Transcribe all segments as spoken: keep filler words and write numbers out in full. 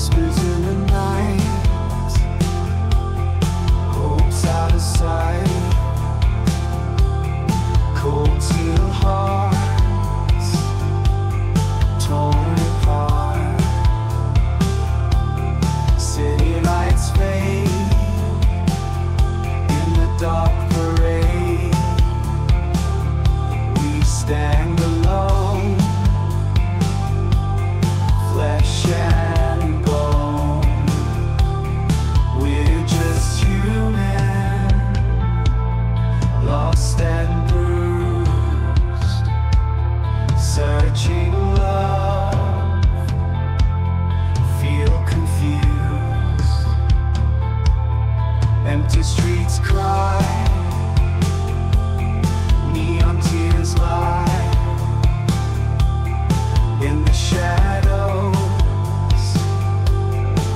whispers in the night, hope's out of sight, cold steel hearts torn apart, city lights fade in the dark parade, we stand alone, flesh and searching love, feel confused. Empty streets cry, neon tears lie in the shadows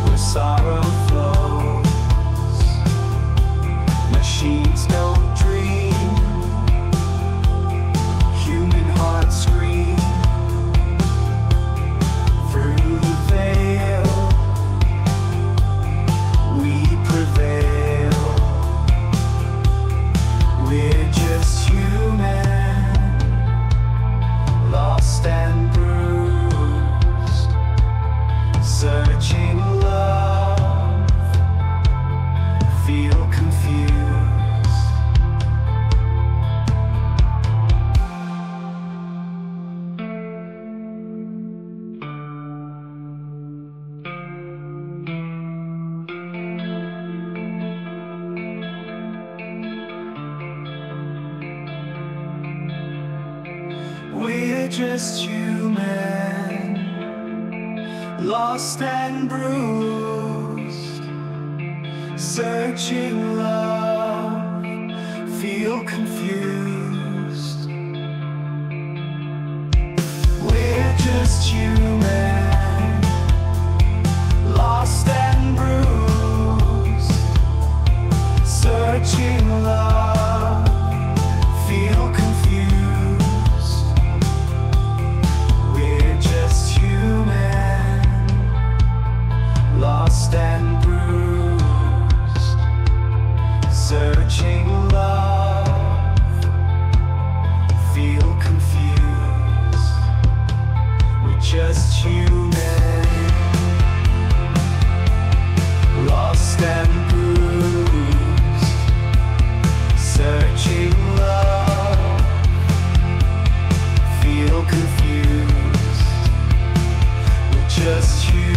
where sorrow flows. Machines don't dream, human hearts scream. Searching love, feel confused. We're just human, lost and bruised, searching love, feel confused. We're just human, lost and bruised, searching love, feel confused. We're just human, lost and bruised, searching love, feel confused. We're just human, lost and bruised, searching love, feel confused. We're just human.